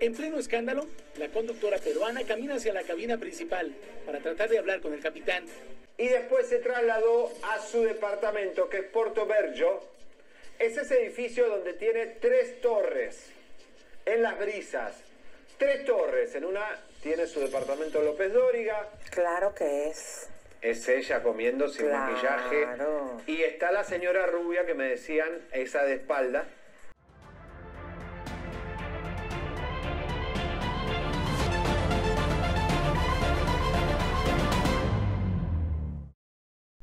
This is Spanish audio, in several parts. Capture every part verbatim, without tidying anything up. En pleno escándalo, la conductora peruana camina hacia la cabina principal para tratar de hablar con el capitán. Y después se trasladó a su departamento, que es Puerto Bergio. Es ese edificio donde tiene tres torres en las brisas. Tres torres. En una tiene su departamento López Dóriga. Claro que es. Es ella comiendo sin claro. maquillaje. Y está la señora rubia que me decían, esa de espalda.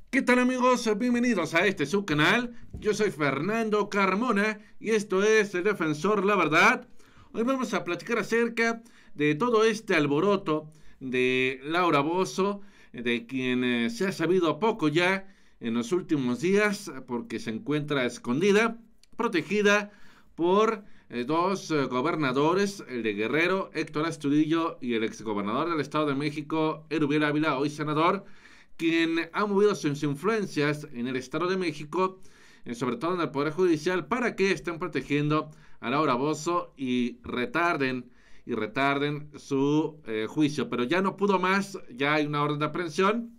¿Qué tal amigos? Bienvenidos a este su canal. Yo soy Fernando Carmona y esto es El Defensor de la Verdad. Hoy vamos a platicar acerca de todo este alboroto de Laura Bozzo, de quien eh, se ha sabido poco ya en los últimos días porque se encuentra escondida, protegida por eh, dos eh, gobernadores, el de Guerrero, Héctor Astudillo, y el exgobernador del Estado de México, Eruviel Ávila, hoy senador, quien ha movido sus influencias en el Estado de México, sobre todo en el Poder Judicial, para que estén protegiendo a Laura Bozzo y retarden, y retarden su eh, juicio. Pero ya no pudo más, ya hay una orden de aprehensión.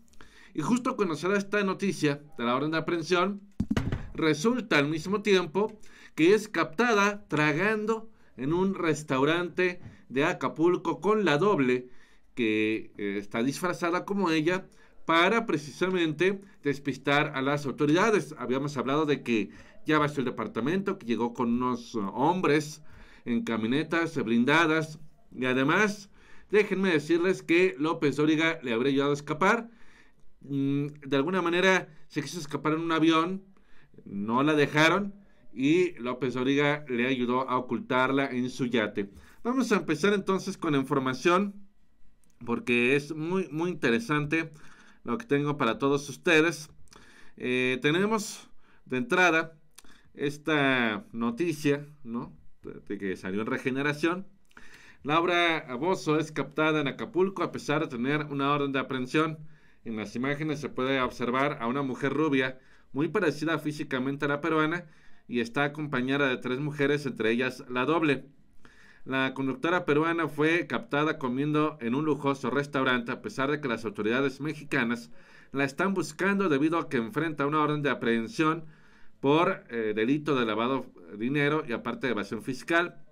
Y justo cuando se da esta noticia de la orden de aprehensión, resulta al mismo tiempo que es captada tragando en un restaurante de Acapulco con la doble, que eh, está disfrazada como ella, para precisamente despistar a las autoridades. Habíamos hablado de que ya bastó el departamento, que llegó con unos hombres en camionetas blindadas. Y además, déjenme decirles que López Dóriga le habría ayudado a escapar. De alguna manera se quiso escapar en un avión, no la dejaron y López Dóriga le ayudó a ocultarla en su yate. Vamos a empezar entonces con la información porque es muy, muy interesante lo que tengo para todos ustedes. Eh, tenemos de entrada esta noticia, ¿no?, de, de que salió en Regeneración. Laura Bozzo es captada en Acapulco a pesar de tener una orden de aprehensión. En las imágenes se puede observar a una mujer rubia muy parecida físicamente a la peruana y está acompañada de tres mujeres, entre ellas la doble. La conductora peruana fue captada comiendo en un lujoso restaurante a pesar de que las autoridades mexicanas la están buscando debido a que enfrenta una orden de aprehensión por eh, delito de lavado de dinero y aparte de evasión fiscal.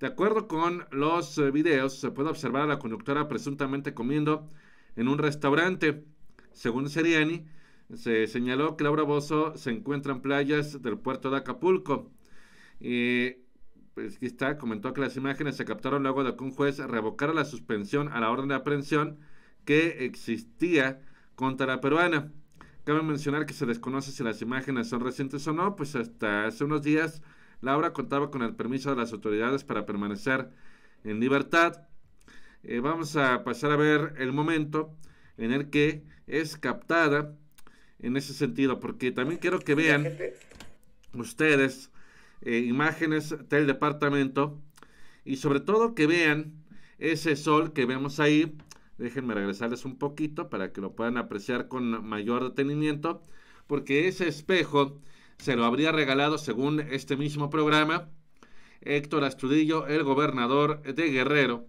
De acuerdo con los eh, videos, se puede observar a la conductora presuntamente comiendo en un restaurante. Según Seriani, se señaló que Laura Bozzo se encuentra en playas del puerto de Acapulco. Eh, Pues aquí está, comentó que las imágenes se captaron luego de que un juez revocara la suspensión a la orden de aprehensión que existía contra la peruana. Cabe mencionar que se desconoce si las imágenes son recientes o no, pues hasta hace unos días Laura contaba con el permiso de las autoridades para permanecer en libertad. Eh, vamos a pasar a ver el momento en el que es captada en ese sentido, porque también quiero que vean ustedes Eh, imágenes del departamento y sobre todo que vean ese sol que vemos ahí. Déjenme regresarles un poquito para que lo puedan apreciar con mayor detenimiento, porque ese espejo se lo habría regalado, según este mismo programa, Héctor Astudillo, el gobernador de Guerrero,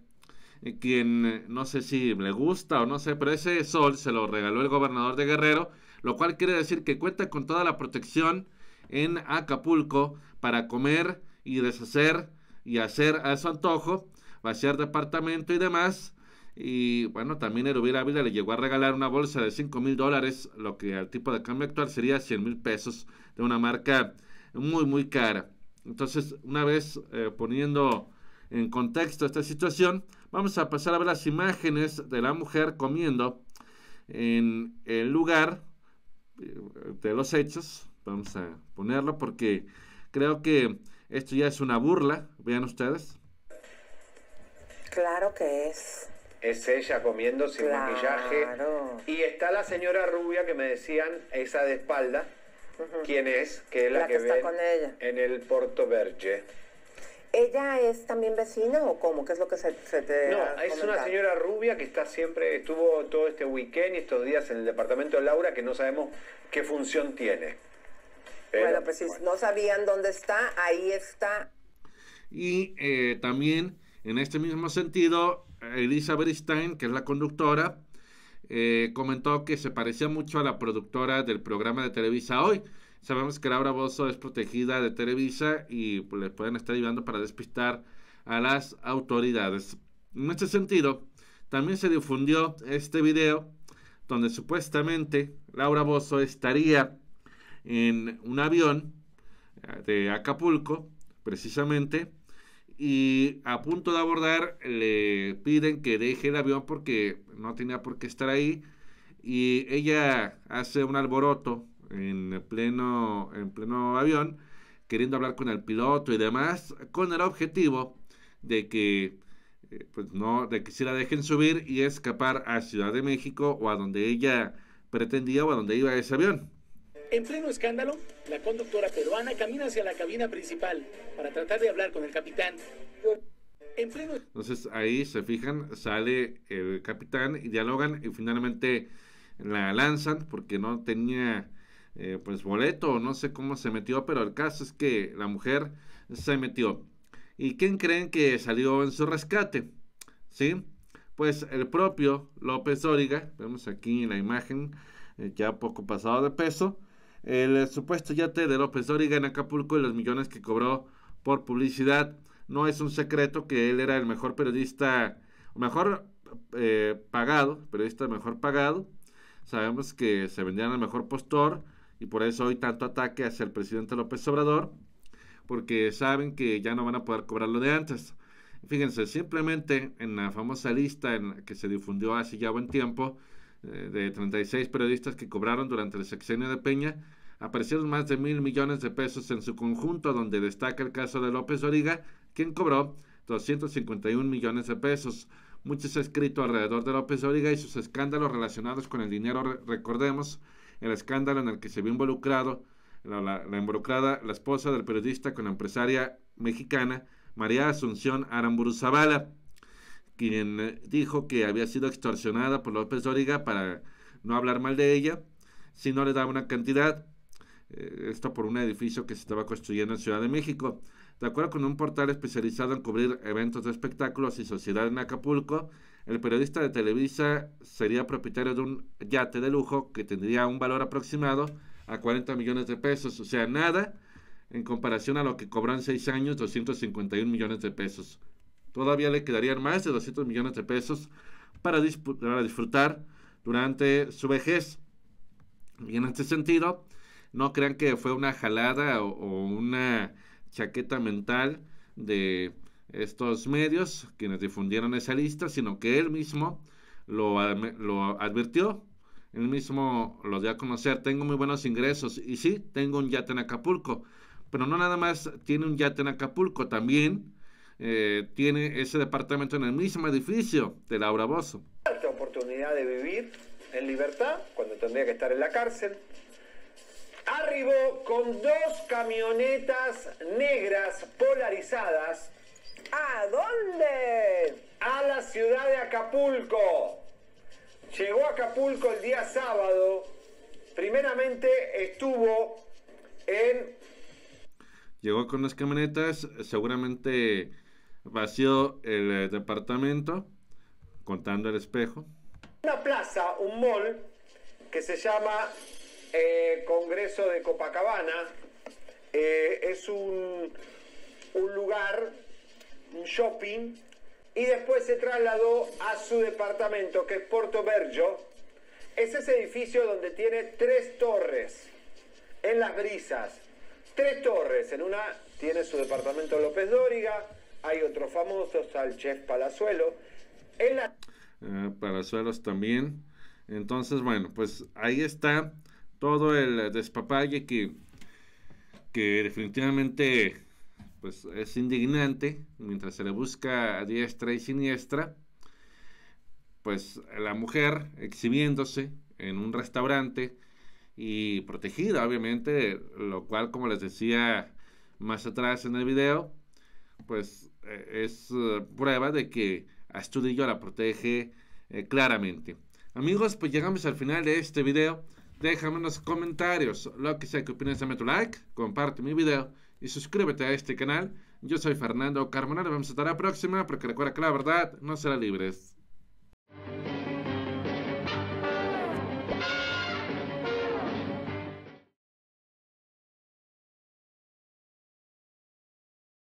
eh, quien no sé si le gusta o no sé, pero ese sol se lo regaló el gobernador de Guerrero, lo cual quiere decir que cuenta con toda la protección en Acapulco para comer y deshacer y hacer a su antojo, vaciar departamento y demás. Y bueno, también Eruviel Ávila le llegó a regalar una bolsa de cinco mil dólares, lo que al tipo de cambio actual sería cien mil pesos, de una marca muy muy cara. Entonces, una vez eh, poniendo en contexto esta situación, vamos a pasar a ver las imágenes de la mujer comiendo en el lugar de los hechos. Vamos a ponerlo porque creo que esto ya es una burla. Vean ustedes. Claro que es. Es ella comiendo sin claro. maquillaje. Y está la señora rubia que me decían, esa de espalda. Uh-huh. ¿Quién es? Que es la, la que, que está ven con ella en el Puerto Bergio. ¿Ella es también vecina o cómo? ¿Qué es lo que se, se te No, es comentado? Una señora rubia que está siempre, estuvo todo este weekend y estos días en el departamento de Laura, que no sabemos qué función tiene. Pero, bueno, pues si bueno. no sabían dónde está, ahí está. Y eh, también En este mismo sentido, Elizabeth Stein, que es la conductora, eh, comentó que se parecía mucho a la productora del programa de Televisa Hoy. Sabemos que Laura Bozzo es protegida de Televisa y pues, le pueden estar ayudando para despistar a las autoridades. En este sentido, también se difundió este video donde supuestamente Laura Bozzo estaría en un avión de Acapulco, precisamente, y a punto de abordar le piden que deje el avión porque no tenía por qué estar ahí, y ella hace un alboroto en pleno, en pleno avión, queriendo hablar con el piloto y demás, con el objetivo de que eh, pues no, de que si la dejen subir y escapar a Ciudad de México o a donde ella pretendía o a donde iba ese avión. En pleno escándalo, la conductora peruana camina hacia la cabina principal para tratar de hablar con el capitán. En pleno... Entonces ahí se fijan, sale el capitán y dialogan y finalmente la lanzan porque no tenía eh, pues boleto, no sé cómo se metió, pero el caso es que la mujer se metió. ¿Y quién creen que salió en su rescate? ¿Sí? Pues el propio López Dóriga, vemos aquí en la imagen, eh, ya poco pasado de peso, el supuesto yate de López Dóriga en Acapulco y los millones que cobró por publicidad. No es un secreto que él era el mejor periodista, mejor eh, pagado, periodista mejor pagado. Sabemos que se vendían al mejor postor y por eso hoy tanto ataque hacia el presidente López Obrador, porque saben que ya no van a poder cobrar lo de antes. Fíjense, simplemente en la famosa lista en la que se difundió hace ya buen tiempo, de treinta y seis periodistas que cobraron durante el sexenio de Peña, aparecieron más de mil millones de pesos en su conjunto, donde destaca el caso de López Dóriga, quien cobró doscientos cincuenta y un millones de pesos. Mucho se ha escrito alrededor de López Dóriga y sus escándalos relacionados con el dinero. Recordemos el escándalo en el que se vio involucrado la, la, la involucrada la esposa del periodista con la empresaria mexicana María Asunción Aramburu Zavala, quien dijo que había sido extorsionada por López Dóriga para no hablar mal de ella, si no le daba una cantidad, eh, esto por un edificio que se estaba construyendo en Ciudad de México. De acuerdo con un portal especializado en cubrir eventos de espectáculos y sociedad en Acapulco, el periodista de Televisa sería propietario de un yate de lujo que tendría un valor aproximado a cuarenta millones de pesos, o sea, nada en comparación a lo que cobró en seis años, doscientos cincuenta y un millones de pesos. Todavía le quedarían más de doscientos millones de pesos para, para disfrutar durante su vejez. Y en este sentido, no crean que fue una jalada o, o una chaqueta mental de estos medios quienes difundieron esa lista, sino que él mismo lo, lo advirtió, él mismo lo dio a conocer. Tengo muy buenos ingresos y sí, tengo un yate en Acapulco, pero no nada más tiene un yate en Acapulco, también... Eh, tiene ese departamento en el mismo edificio de Laura Bozzo. Esta oportunidad de vivir en libertad cuando tendría que estar en la cárcel. Arribó con dos camionetas negras polarizadas. ¿A dónde? A la ciudad de Acapulco. Llegó a Acapulco el día sábado. Primeramente estuvo en... Llegó con las camionetas, seguramente vació el departamento, contando el espejo. Una plaza, un mall, que se llama eh, Congreso de Copacabana. Eh, es un, un lugar, un shopping, y después se trasladó a su departamento, que es Puerto Bergio. Es ese edificio donde tiene tres torres en las brisas. Tres torres, en una tiene su departamento López Dóriga, hay otro famoso, Salchef Palazuelos. En la... eh, Palazuelos también. Entonces, bueno, pues ahí está todo el despapalle que, que definitivamente pues, es indignante, mientras se le busca a diestra y siniestra. Pues la mujer exhibiéndose en un restaurante y protegida, obviamente, lo cual, como les decía más atrás en el video, pues eh, es eh, prueba de que Astudillo la protege eh, claramente. Amigos, pues llegamos al final de este video. Déjame en los comentarios lo que sea que opinas, dame tu like, comparte mi video y suscríbete a este canal. Yo soy Fernando Carmona, nos vemos hasta la próxima, porque recuerda que la verdad no será libre.